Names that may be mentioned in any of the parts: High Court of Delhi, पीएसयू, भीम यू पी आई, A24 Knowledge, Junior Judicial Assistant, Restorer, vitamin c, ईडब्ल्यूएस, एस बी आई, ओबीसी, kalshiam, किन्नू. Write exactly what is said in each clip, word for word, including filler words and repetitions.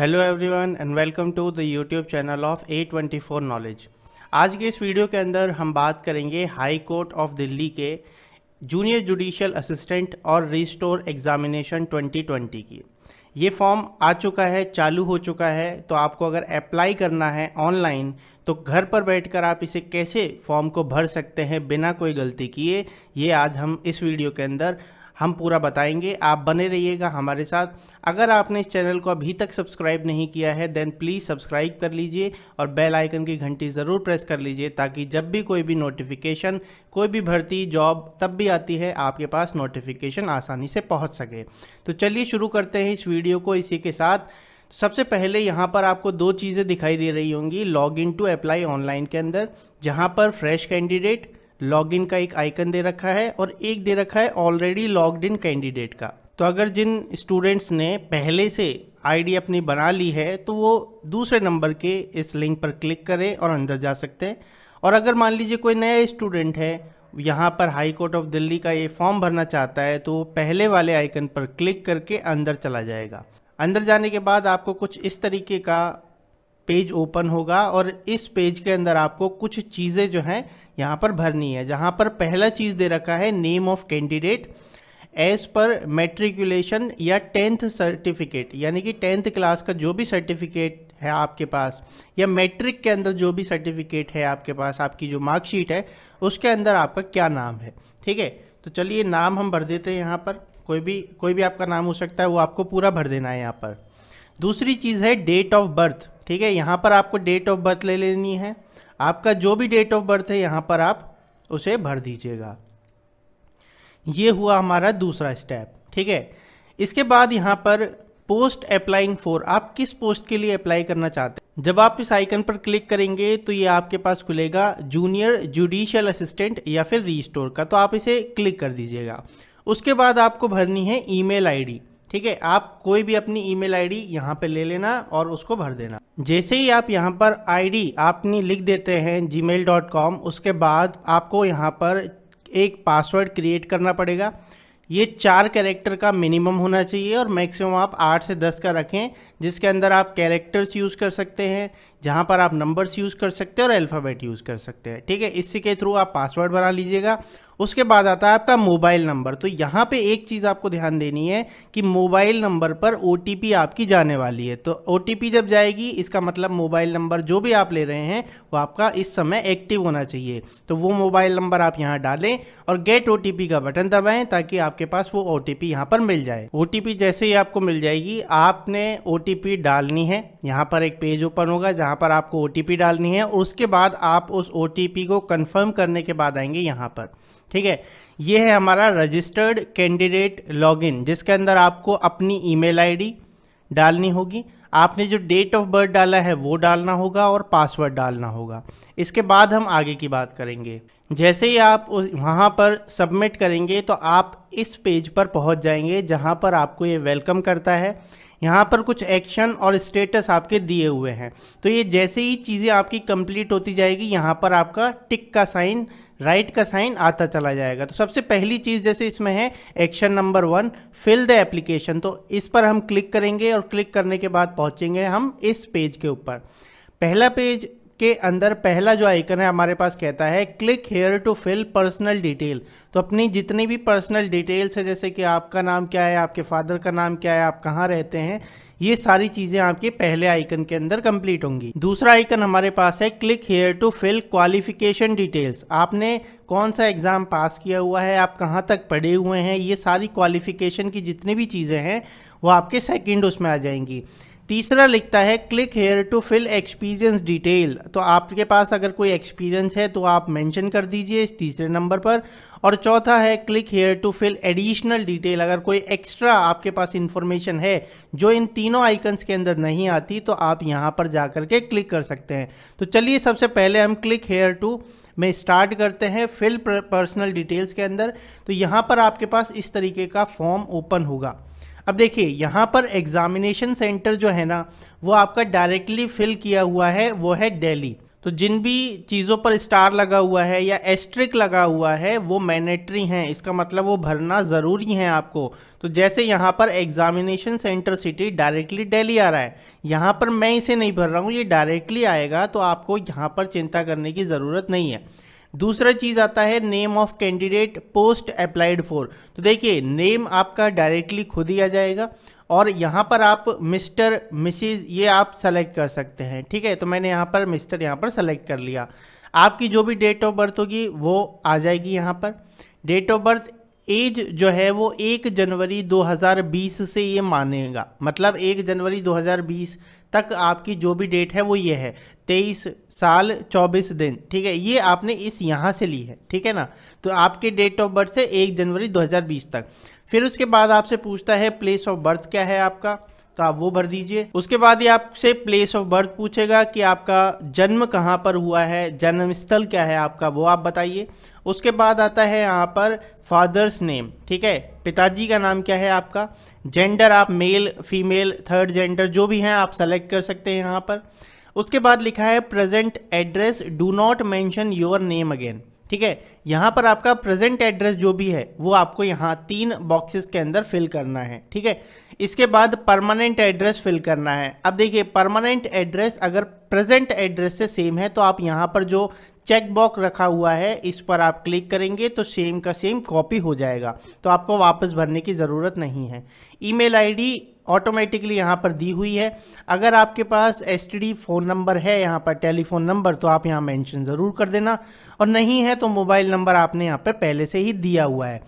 Hello everyone and welcome to the YouTube channel of A twenty four knowledge. आज के इस video के अंदर हम बात करेंगे हाई कोर्ट ऑफ दिल्ली के जूनियर जुडिशियल असिस्टेंट और रिस्टोर एग्जामिनेशन ट्वेंटी ट्वेंटी की। ये फॉर्म आ चुका है, चालू हो चुका है, तो आपको अगर अप्लाई करना है ऑनलाइन तो घर पर बैठकर आप इसे कैसे फॉर्म को भर सकते हैं बिना कोई गलती किए, ये आज हम इस वीडियो के अंदर हम पूरा बताएंगे। आप बने रहिएगा हमारे साथ। अगर आपने इस चैनल को अभी तक सब्सक्राइब नहीं किया है देन प्लीज़ सब्सक्राइब कर लीजिए और बेल आइकन की घंटी ज़रूर प्रेस कर लीजिए ताकि जब भी कोई भी नोटिफिकेशन, कोई भी भर्ती, जॉब तब भी आती है, आपके पास नोटिफिकेशन आसानी से पहुंच सके। तो चलिए शुरू करते हैं इस वीडियो को इसी के साथ। सबसे पहले यहाँ पर आपको दो चीज़ें दिखाई दे रही होंगी log in to apply online के अंदर, जहाँ पर फ्रेश कैंडिडेट लॉगिन का एक आइकन दे रखा है और एक दे रखा है ऑलरेडी लॉग्ड इन कैंडिडेट का। तो अगर जिन स्टूडेंट्स ने पहले से आईडी अपनी बना ली है तो वो दूसरे नंबर के इस लिंक पर क्लिक करें और अंदर जा सकते हैं। और अगर मान लीजिए कोई नया स्टूडेंट है, यहाँ पर हाई कोर्ट ऑफ दिल्ली का ये फॉर्म भरना चाहता है, तो वो पहले वाले आइकन पर क्लिक करके अंदर चला जाएगा। अंदर जाने के बाद आपको कुछ इस तरीके का पेज ओपन होगा और इस पेज के अंदर आपको कुछ चीज़ें जो हैं यहाँ पर भरनी है, जहाँ पर पहला चीज़ दे रखा है name of candidate as per matriculation या टेंथ सर्टिफिकेट, यानी कि टेंथ क्लास का जो भी सर्टिफिकेट है आपके पास या मैट्रिक के अंदर जो भी सर्टिफिकेट है आपके पास, आपकी जो मार्कशीट है उसके अंदर आपका क्या नाम है। ठीक है, तो चलिए नाम हम भर देते हैं। यहाँ पर कोई भी कोई भी आपका नाम हो सकता है, वो आपको पूरा भर देना है। यहाँ पर दूसरी चीज़ है डेट ऑफ बर्थ। ठीक है, यहाँ पर आपको डेट ऑफ बर्थ ले लेनी है। आपका जो भी डेट ऑफ बर्थ है यहाँ पर आप उसे भर दीजिएगा। ये हुआ हमारा दूसरा स्टेप। ठीक है, इसके बाद यहाँ पर पोस्ट अप्लाइंग फॉर, आप किस पोस्ट के लिए अप्लाई करना चाहते हैं। जब आप इस आइकन पर क्लिक करेंगे तो ये आपके पास खुलेगा जूनियर जुडिशियल असिस्टेंट या फिर रिस्टोर का, तो आप इसे क्लिक कर दीजिएगा। उसके बाद आपको भरनी है ईमेल आईडी। ठीक है, आप कोई भी अपनी ईमेल आईडी यहाँ पे ले लेना और उसको भर देना। जैसे ही आप यहाँ पर आईडी आपने लिख देते हैं जी मेल डॉट कॉम, उसके बाद आपको यहाँ पर एक पासवर्ड क्रिएट करना पड़ेगा। ये चार कैरेक्टर का मिनिमम होना चाहिए और मैक्सिमम आप आठ से दस का रखें, जिसके अंदर आप कैरेक्टर्स यूज़ कर सकते हैं, जहाँ पर आप नंबर्स यूज़ कर सकते हैं और अल्फ़ाबेट यूज़ कर सकते हैं। ठीक है, इसी के थ्रू आप पासवर्ड बना लीजिएगा। उसके बाद आता है आपका मोबाइल नंबर। तो यहाँ पे एक चीज़ आपको ध्यान देनी है कि मोबाइल नंबर पर ओटीपी आपकी जाने वाली है। तो ओटीपी जब जाएगी इसका मतलब मोबाइल नंबर जो भी आप ले रहे हैं वो आपका इस समय एक्टिव होना चाहिए। तो वो मोबाइल नंबर आप यहाँ डालें और गेट ओटीपी का बटन दबाएं ताकि आपके पास वो ओटीपी यहाँ पर मिल जाए। ओटीपी जैसे ही आपको मिल जाएगी आपने ओटीपी डालनी है। यहाँ पर एक पेज ओपन होगा जहाँ पर आपको ओटीपी डालनी है। उसके बाद आप उस ओटीपी को कंफर्म करने के बाद आएंगे यहाँ पर। ठीक है, ये है हमारा रजिस्टर्ड कैंडिडेट लॉगिन, जिसके अंदर आपको अपनी ईमेल आईडी डालनी होगी, आपने जो डेट ऑफ बर्थ डाला है वो डालना होगा और पासवर्ड डालना होगा। इसके बाद हम आगे की बात करेंगे। जैसे ही आप वहाँ पर सबमिट करेंगे तो आप इस पेज पर पहुँच जाएंगे जहाँ पर आपको ये वेलकम करता है। यहाँ पर कुछ एक्शन और स्टेटस आपके दिए हुए हैं। तो ये जैसे ही चीज़ें आपकी कंप्लीट होती जाएगी यहाँ पर आपका टिक का साइन, राइट का साइन आता चला जाएगा। तो सबसे पहली चीज़ जैसे इसमें है action number one, fill the application, तो इस पर हम क्लिक करेंगे और क्लिक करने के बाद पहुँचेंगे हम इस पेज के ऊपर। पहला पेज के अंदर पहला जो आइकन है हमारे पास कहता है click here to fill personal detail. तो अपनी जितनी भी पर्सनल डिटेल्स है, जैसे कि आपका नाम क्या है, आपके फादर का नाम क्या है, आप कहाँ रहते हैं, ये सारी चीज़ें आपके पहले आइकन के अंदर कंप्लीट होंगी। दूसरा आइकन हमारे पास है click here to fill qualification details, आपने कौन सा एग्ज़ाम पास किया हुआ है, आप कहाँ तक पढ़े हुए हैं, ये सारी क्वालिफिकेशन की जितनी भी चीज़ें हैं वो आपके सेकेंड उसमें आ जाएंगी। तीसरा लिखता है click here to fill experience detail, तो आपके पास अगर कोई एक्सपीरियंस है तो आप मेंशन कर दीजिए इस तीसरे नंबर पर। और चौथा है click here to fill additional detail, अगर कोई एक्स्ट्रा आपके पास इन्फॉर्मेशन है जो इन तीनों आइकन्स के अंदर नहीं आती तो आप यहाँ पर जा कर के क्लिक कर सकते हैं। तो चलिए सबसे पहले हम क्लिक हेयर टू में स्टार्ट करते हैं फिल पर्सनल डिटेल्स के अंदर। तो यहाँ पर आपके पास इस तरीके का फॉर्म ओपन होगा। अब देखिए यहाँ पर एग्जामिनेशन सेंटर जो है ना वो आपका डायरेक्टली फिल किया हुआ है, वो है दिल्ली। तो जिन भी चीज़ों पर स्टार लगा हुआ है या एस्ट्रिक लगा हुआ है वो मैंडेटरी हैं, इसका मतलब वो भरना ज़रूरी है आपको। तो जैसे यहाँ पर examination centre city directly Delhi आ रहा है, यहाँ पर मैं इसे नहीं भर रहा हूँ, ये डायरेक्टली आएगा, तो आपको यहाँ पर चिंता करने की ज़रूरत नहीं है। दूसरा चीज़ आता है name of candidate post applied for, तो देखिए नेम आपका डायरेक्टली खुद ही आ जाएगा और यहाँ पर आप मिस्टर मिसेज ये आप सेलेक्ट कर सकते हैं। ठीक है, तो मैंने यहाँ पर मिस्टर यहाँ पर सेलेक्ट कर लिया। आपकी जो भी डेट ऑफ बर्थ होगी वो आ जाएगी यहाँ पर। डेट ऑफ बर्थ एज जो है वो एक जनवरी दो हज़ार बीस से ये मानेगा, मतलब एक जनवरी दो हज़ार बीस तक आपकी जो भी डेट है वो ये है, तेईस साल चौबीस दिन। ठीक है, ये आपने इस यहाँ से ली है। ठीक है ना, तो आपके डेट ऑफ बर्थ से एक जनवरी दो हज़ार बीस तक। फिर उसके बाद आपसे पूछता है प्लेस ऑफ बर्थ क्या है आपका, तो आप वो भर दीजिए। उसके बाद ये आपसे प्लेस ऑफ बर्थ पूछेगा कि आपका जन्म कहाँ पर हुआ है, जन्म स्थल क्या है आपका, वो आप बताइए। उसके बाद आता है यहाँ पर फादर्स नेम, ठीक है, पिताजी का नाम क्या है आपका। जेंडर आप मेल फीमेल थर्ड जेंडर जो भी हैं आप सेलेक्ट कर सकते हैं यहाँ पर। उसके बाद लिखा है present address do not mention your name again. ठीक है, यहाँ पर आपका प्रेजेंट एड्रेस जो भी है वो आपको यहाँ तीन बॉक्सेस के अंदर फिल करना है। ठीक है, इसके बाद परमानेंट एड्रेस फिल करना है। अब देखिए परमानेंट एड्रेस अगर प्रेजेंट एड्रेस से सेम है तो आप यहाँ पर जो चेक बॉक्स रखा हुआ है इस पर आप क्लिक करेंगे तो सेम का सेम कॉपी हो जाएगा, तो आपको वापस भरने की ज़रूरत नहीं है। ईमेल आईडी ऑटोमेटिकली यहाँ पर दी हुई है। अगर आपके पास एसटीडी फ़ोन नंबर है यहाँ पर टेलीफोन नंबर तो आप यहाँ मेंशन ज़रूर कर देना, और नहीं है तो मोबाइल नंबर आपने यहाँ पर पहले से ही दिया हुआ है।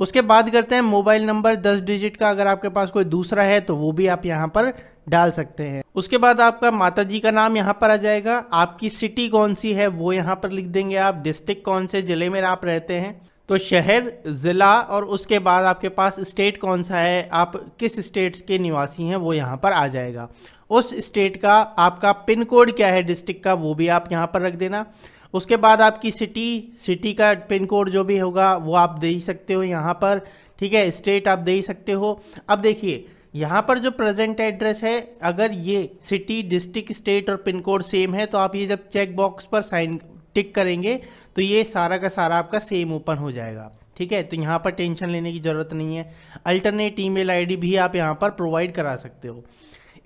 उसके बाद करते हैं मोबाइल नंबर दस डिजिट का, अगर आपके पास कोई दूसरा है तो वो भी आप यहाँ पर डाल सकते हैं। उसके बाद आपका माताजी का नाम यहाँ पर आ जाएगा। आपकी सिटी कौन सी है वो यहाँ पर लिख देंगे आप। डिस्ट्रिक्ट कौन से ज़िले में आप रहते हैं, तो शहर ज़िला, और उसके बाद आपके पास स्टेट कौन सा है, आप किस स्टेट के निवासी हैं वो यहाँ पर आ जाएगा। उस स्टेट का आपका पिन कोड क्या है डिस्ट्रिक्ट का वो भी आप यहाँ पर रख देना। उसके बाद आपकी सिटी सिटी का पिन कोड जो भी होगा वो आप दे ही सकते हो यहाँ पर। ठीक है, स्टेट आप दे ही सकते हो। अब देखिए यहाँ पर जो प्रेजेंट एड्रेस है अगर ये सिटी डिस्ट्रिक्ट स्टेट और पिन कोड सेम है तो आप ये जब चेक बॉक्स पर साइन टिक करेंगे तो ये सारा का सारा आपका सेम ओपन हो जाएगा। ठीक है, तो यहाँ पर टेंशन लेने की ज़रूरत नहीं है। अल्टरनेट ईमेल आईडी भी आप यहाँ पर प्रोवाइड करा सकते हो।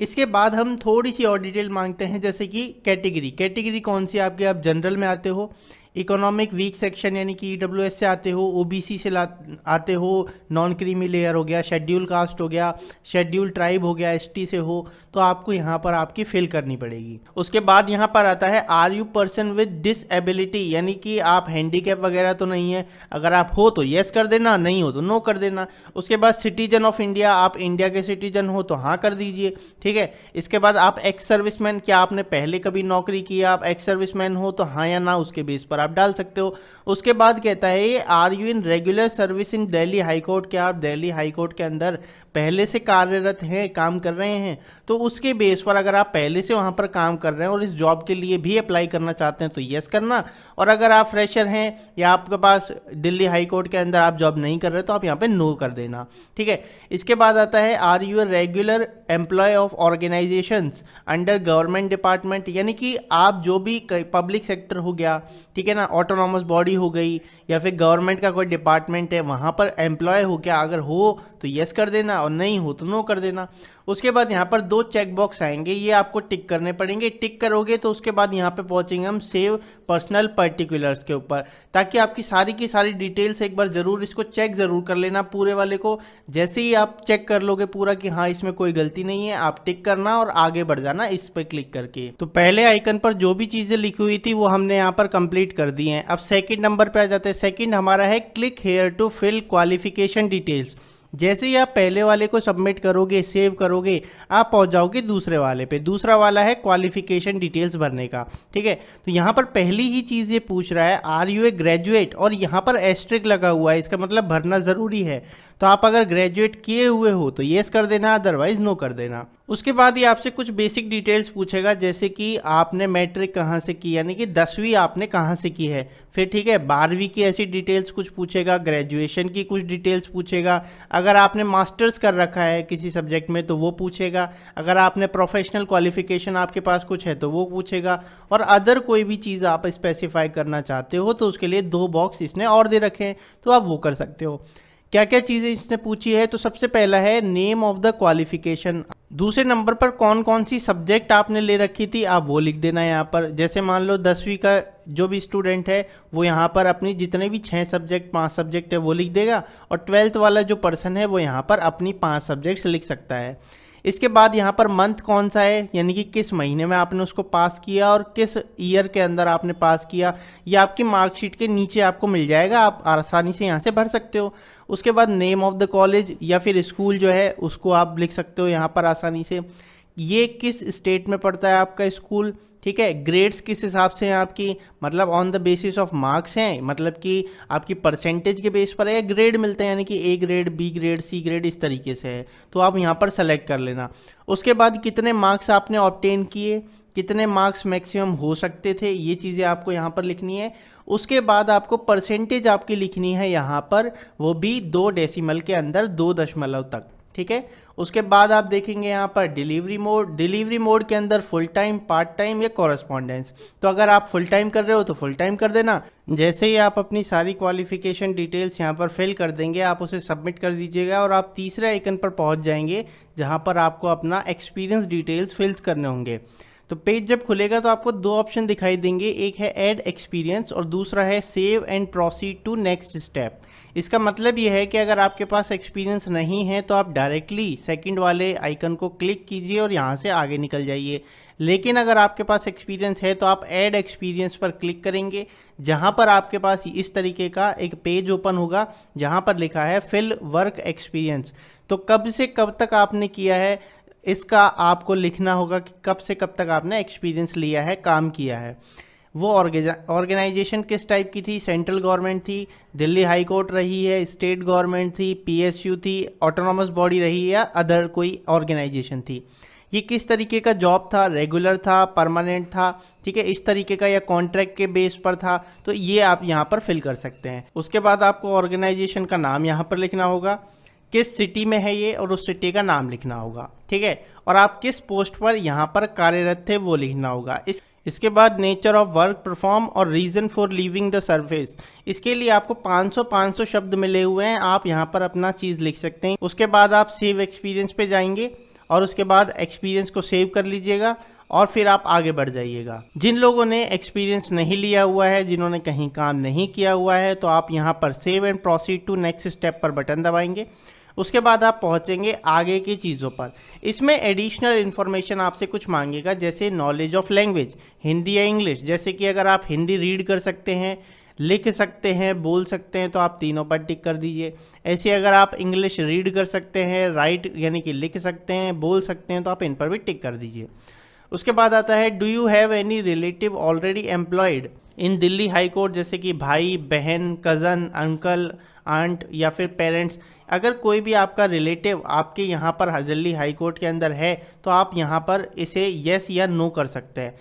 इसके बाद हम थोड़ी सी और डिटेल मांगते हैं, जैसे कि कैटेगरी, कैटेगरी कौन सी आपके, आप जनरल में आते हो, इकोनॉमिक वीक सेक्शन यानी कि ईडब्ल्यूएस से आते हो, ओबीसी से आते हो, नॉन क्रीमी लेयर हो गया, शेड्यूल कास्ट हो गया, शेड्यूल ट्राइब हो गया, एसटी से हो, तो आपको यहाँ पर आपकी फिल करनी पड़ेगी। उसके बाद यहाँ पर आता है are you person with disability, यानी कि आप हैंडीकैप वगैरह तो नहीं है, अगर आप हो तो येस कर देना, नहीं हो तो नो कर देना। उसके बाद सिटीजन ऑफ इंडिया, आप इंडिया के सिटीजन हो तो हाँ कर दीजिए। ठीक है, इसके बाद आप एक्स सर्विसमैन, क्या आपने पहले कभी नौकरी की, आप एक्स सर्विसमैन हो तो हाँ या ना उसके बेस पर आप डाल सकते हो। उसके बाद कहता है ये are you in regular service in Delhi high court, क्या आप दिल्ली हाई कोर्ट के अंदर पहले से कार्यरत हैं, काम कर रहे हैं, तो उसके बेस पर अगर आप पहले से वहाँ पर काम कर रहे हैं और इस जॉब के लिए भी अप्लाई करना चाहते हैं तो येस करना, और अगर आप फ्रेशर हैं या आपके पास दिल्ली हाई कोर्ट के अंदर आप जॉब नहीं कर रहे तो आप यहाँ पे नो कर देना। ठीक है, इसके बाद आता है are you a regular employ of organisations under government department, यानी कि आप जो भी पब्लिक सेक्टर हो गया, ठीक है ना, ऑटोनॉमस बॉडी हो गई या फिर गवर्नमेंट का कोई डिपार्टमेंट है वहाँ पर एम्प्लॉय हो क्या, अगर हो तो येस कर देना और नहीं हो तो नो कर देना। उसके बाद यहाँ पर दो चेक बॉक्स आएंगे, ये आपको टिक करने पड़ेंगे। टिक करोगे तो उसके बाद यहाँ पे पहुँचेंगे हम सेव पर्सनल पर्टिकुलर्स के ऊपर, ताकि आपकी सारी की सारी डिटेल्स एक बार ज़रूर इसको चेक ज़रूर कर लेना पूरे वाले को। जैसे ही आप चेक कर लोगे पूरा कि हाँ इसमें कोई गलती नहीं है, आप टिक करना और आगे बढ़ जाना इस पर क्लिक करके। तो पहले आइकन पर जो भी चीज़ें लिखी हुई थी वो हमने यहाँ पर कंप्लीट कर दी हैं। अब सेकेंड नंबर पर आ जाते हैं। सेकेंड हमारा है click here to fill qualification details. जैसे ही आप पहले वाले को सबमिट करोगे, सेव करोगे, आप पहुंच जाओगे दूसरे वाले पे। दूसरा वाला है क्वालिफिकेशन डिटेल्स भरने का। ठीक है, तो यहाँ पर पहली ही चीज़ ये पूछ रहा है आर यू ए ग्रेजुएट, और यहाँ पर एस्ट्रिक लगा हुआ है, इसका मतलब भरना ज़रूरी है। तो आप अगर ग्रेजुएट किए हुए हो तो येस कर देना, अदरवाइज नो कर देना। उसके बाद ये आपसे कुछ बेसिक डिटेल्स पूछेगा, जैसे कि आपने मैट्रिक कहाँ से की, यानी कि दसवीं आपने कहाँ से की है। फिर ठीक है, बारहवीं की ऐसी डिटेल्स कुछ पूछेगा, ग्रेजुएशन की कुछ डिटेल्स पूछेगा, अगर आपने मास्टर्स कर रखा है किसी सब्जेक्ट में तो वो पूछेगा, अगर आपने प्रोफेशनल क्वालिफिकेशन आपके पास कुछ है तो वो पूछेगा, और अदर कोई भी चीज़ आप स्पेसिफाई करना चाहते हो तो उसके लिए दो बॉक्स इसने और दे रखे हैं तो आप वो कर सकते हो। क्या क्या चीज़ें इसने पूछी है, तो सबसे पहला है नेम ऑफ द क्वालिफिकेशन, दूसरे नंबर पर कौन कौन सी सब्जेक्ट आपने ले रखी थी आप वो लिख देना है यहाँ पर। जैसे मान लो दसवीं का जो भी स्टूडेंट है वो यहाँ पर अपनी जितने भी छः सब्जेक्ट पांच सब्जेक्ट है वो लिख देगा, और ट्वेल्थ वाला जो पर्सन है वो यहाँ पर अपनी पांच सब्जेक्ट्स लिख सकता है। इसके बाद यहाँ पर मंथ कौन सा है, यानी कि किस महीने में आपने उसको पास किया और किस ईयर के अंदर आपने पास किया, ये आपकी मार्कशीट के नीचे आपको मिल जाएगा, आप आसानी से यहाँ से भर सकते हो। उसके बाद नेम ऑफ द कॉलेज या फिर स्कूल जो है उसको आप लिख सकते हो यहाँ पर आसानी से, ये किस स्टेट में पड़ता है आपका स्कूल, ठीक है। ग्रेड्स किस हिसाब से हैं आपकी, मतलब on the basis of marks हैं, मतलब कि आपकी परसेंटेज के बेस पर है या ग्रेड मिलते हैं, यानी कि A grade B grade C grade इस तरीके से है, तो आप यहाँ पर सेलेक्ट कर लेना। उसके बाद कितने मार्क्स आपने ऑब्टेन किए, कितने मार्क्स मैक्सिमम हो सकते थे, ये चीज़ें आपको यहाँ पर लिखनी है। उसके बाद आपको परसेंटेज आपकी लिखनी है यहाँ पर, वो भी दो डेसिमल के अंदर, दो दशमलव तक, ठीक है। उसके बाद आप देखेंगे यहाँ पर डिलीवरी मोड, डिलीवरी मोड के अंदर फुल टाइम, पार्ट टाइम या कॉरेस्पॉन्डेंस, तो अगर आप फुल टाइम कर रहे हो तो फुल टाइम कर देना। जैसे ही आप अपनी सारी क्वालिफिकेशन डिटेल्स यहाँ पर फिल कर देंगे आप उसे सबमिट कर दीजिएगा, और आप तीसरे आइकन पर पहुँच जाएंगे जहाँ पर आपको अपना एक्सपीरियंस डिटेल्स फिल्स करने होंगे। तो पेज जब खुलेगा तो आपको दो ऑप्शन दिखाई देंगे, एक है ऐड एक्सपीरियंस और दूसरा है save and proceed to next step. इसका मतलब यह है कि अगर आपके पास एक्सपीरियंस नहीं है तो आप डायरेक्टली सेकंड वाले आइकन को क्लिक कीजिए और यहाँ से आगे निकल जाइए, लेकिन अगर आपके पास एक्सपीरियंस है तो आप ऐड एक्सपीरियंस पर क्लिक करेंगे, जहाँ पर आपके पास इस तरीके का एक पेज ओपन होगा जहाँ पर लिखा है फिल वर्क एक्सपीरियंस। तो कब से कब तक आपने किया है इसका आपको लिखना होगा कि कब से कब तक आपने एक्सपीरियंस लिया है, काम किया है। वो ऑर्गेनाइजेशन किस टाइप की थी, सेंट्रल गवर्नमेंट थी, दिल्ली हाई कोर्ट रही है, स्टेट गवर्नमेंट थी, पीएसयू थी, ऑटोनॉमस बॉडी रही या अदर कोई ऑर्गेनाइजेशन थी। ये किस तरीके का जॉब था, रेगुलर था, परमानेंट था, ठीक है, इस तरीके का या कॉन्ट्रैक्ट के बेस पर था, तो ये आप यहाँ पर फिल कर सकते हैं। उसके बाद आपको ऑर्गेनाइजेशन का नाम यहाँ पर लिखना होगा, किस सिटी में है ये और उस सिटी का नाम लिखना होगा, ठीक है, और आप किस पोस्ट पर यहाँ पर कार्यरत थे वो लिखना होगा। इस इसके बाद नेचर ऑफ वर्क परफॉर्म और reason for leaving the service, इसके लिए आपको पाँच सौ पाँच सौ शब्द मिले हुए हैं, आप यहाँ पर अपना चीज़ लिख सकते हैं। उसके बाद आप सेव एक्सपीरियंस पे जाएंगे और उसके बाद एक्सपीरियंस को सेव कर लीजिएगा और फिर आप आगे बढ़ जाइएगा। जिन लोगों ने एक्सपीरियंस नहीं लिया हुआ है, जिन्होंने कहीं काम नहीं किया हुआ है, तो आप यहाँ पर save and proceed to next step पर बटन दबाएंगे। उसके बाद आप पहुँचेंगे आगे की चीज़ों पर। इसमें एडिशनल इन्फॉर्मेशन आपसे कुछ मांगेगा, जैसे नॉलेज ऑफ लैंग्वेज, हिंदी या इंग्लिश, जैसे कि अगर आप हिंदी रीड कर सकते हैं, लिख सकते हैं, बोल सकते हैं तो आप तीनों पर टिक कर दीजिए। ऐसे अगर आप इंग्लिश रीड कर सकते हैं, राइट यानी कि लिख सकते हैं, बोल सकते हैं तो आप इन पर भी टिक कर दीजिए। उसके बाद आता है do you have any relative already employed in Delhi high court, जैसे कि भाई, बहन, कज़न, अंकल, आंट या फिर पेरेंट्स, अगर कोई भी आपका रिलेटिव आपके यहाँ पर दिल्ली हाई कोर्ट के अंदर है तो आप यहाँ पर इसे येस या नो कर सकते हैं।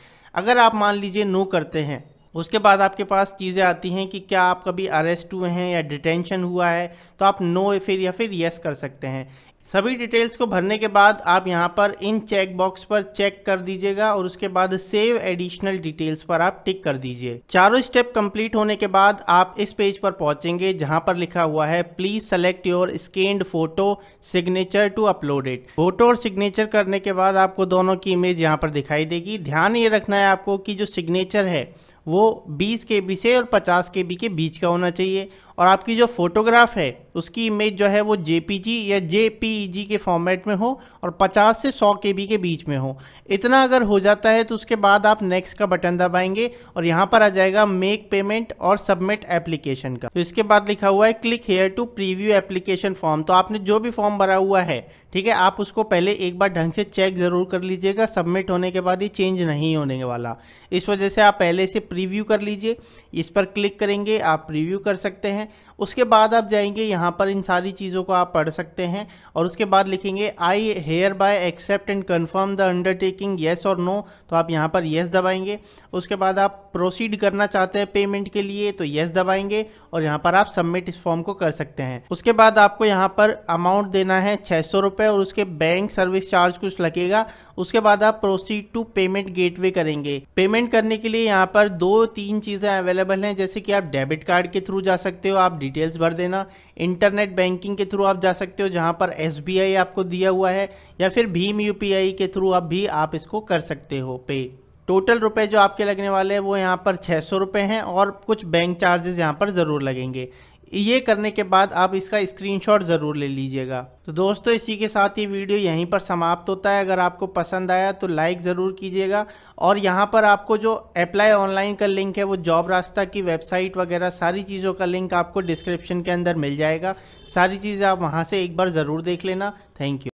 अगर आप मान लीजिए नो करते हैं, उसके बाद आपके पास चीज़ें आती हैं कि क्या आप कभी अरेस्ट हुए हैं या डिटेंशन हुआ है, तो आप नो फिर या फिर येस कर सकते हैं। सभी डिटेल्स को भरने के बाद आप यहाँ पर इन चेक बॉक्स पर चेक कर दीजिएगा और उसके बाद सेव एडिशनल डिटेल्स पर आप टिक कर दीजिए। चारों स्टेप कंप्लीट होने के बाद आप इस पेज पर पहुँचेंगे जहाँ पर लिखा हुआ है please select your scanned photo signature to upload it. Photo और सिग्नेचर करने के बाद आपको दोनों की इमेज यहाँ पर दिखाई देगी। ध्यान ये रखना है आपको कि जो सिग्नेचर है वो बीस केबी से और पचास केबी के बीच का होना चाहिए, और आपकी जो फोटोग्राफ है उसकी इमेज जो है वो जेपीजी या जेपीईजी के फॉर्मेट में हो और पचास से सौ केबी के बीच में हो। इतना अगर हो जाता है तो उसके बाद आप नेक्स्ट का बटन दबाएंगे और यहाँ पर आ जाएगा मेक पेमेंट और सबमिट एप्लीकेशन का। तो इसके बाद लिखा हुआ है click here to preview application form. तो आपने जो भी फॉर्म भरा हुआ है, ठीक है, आप उसको पहले एक बार ढंग से चेक ज़रूर कर लीजिएगा, सबमिट होने के बाद ये चेंज नहीं होने वाला, इस वजह से आप पहले से प्रीव्यू कर लीजिए। इस पर क्लिक करेंगे, आप प्रीव्यू कर सकते हैं उसके बाद आप जाएंगे यहाँ पर इन सारी चीज़ों को आप पढ़ सकते हैं और उसके बाद लिखेंगे I hereby accept and confirm the undertaking yes और नो, तो आप यहाँ पर येस दबाएंगे। उसके बाद आप प्रोसीड करना चाहते हैं पेमेंट के लिए तो येस दबाएंगे और यहाँ पर आप सबमिट इस फॉर्म को कर सकते हैं। उसके बाद आपको यहाँ पर अमाउंट देना है छः सौ रुपये और उसके बैंक सर्विस चार्ज कुछ लगेगा। उसके बाद आप प्रोसीड टू पेमेंट गेटवे करेंगे। पेमेंट करने के लिए यहाँ पर दो तीन चीज़ें अवेलेबल हैं, जैसे कि आप डेबिट कार्ड के थ्रू जा सकते हो, आप डिटेल्स भर देना, इंटरनेट बैंकिंग के थ्रू आप जा सकते हो जहाँ पर एस बी आई आपको दिया हुआ है, या फिर भीम यू पी आई के थ्रू आप भी आप इसको कर सकते हो पे। टोटल रुपए जो आपके लगने वाले हैं वो यहाँ पर छः सौ रुपये हैं और कुछ बैंक चार्जेस यहाँ पर ज़रूर लगेंगे। ये करने के बाद आप इसका स्क्रीनशॉट ज़रूर ले लीजिएगा। तो दोस्तों इसी के साथ ये वीडियो यहीं पर समाप्त होता है। अगर आपको पसंद आया तो लाइक ज़रूर कीजिएगा और यहाँ पर आपको जो अप्लाई ऑनलाइन का लिंक है वो जॉब रास्ता की वेबसाइट वगैरह सारी चीज़ों का लिंक आपको डिस्क्रिप्शन के अंदर मिल जाएगा। सारी चीज़ें आप वहाँ से एक बार ज़रूर देख लेना। Thank you.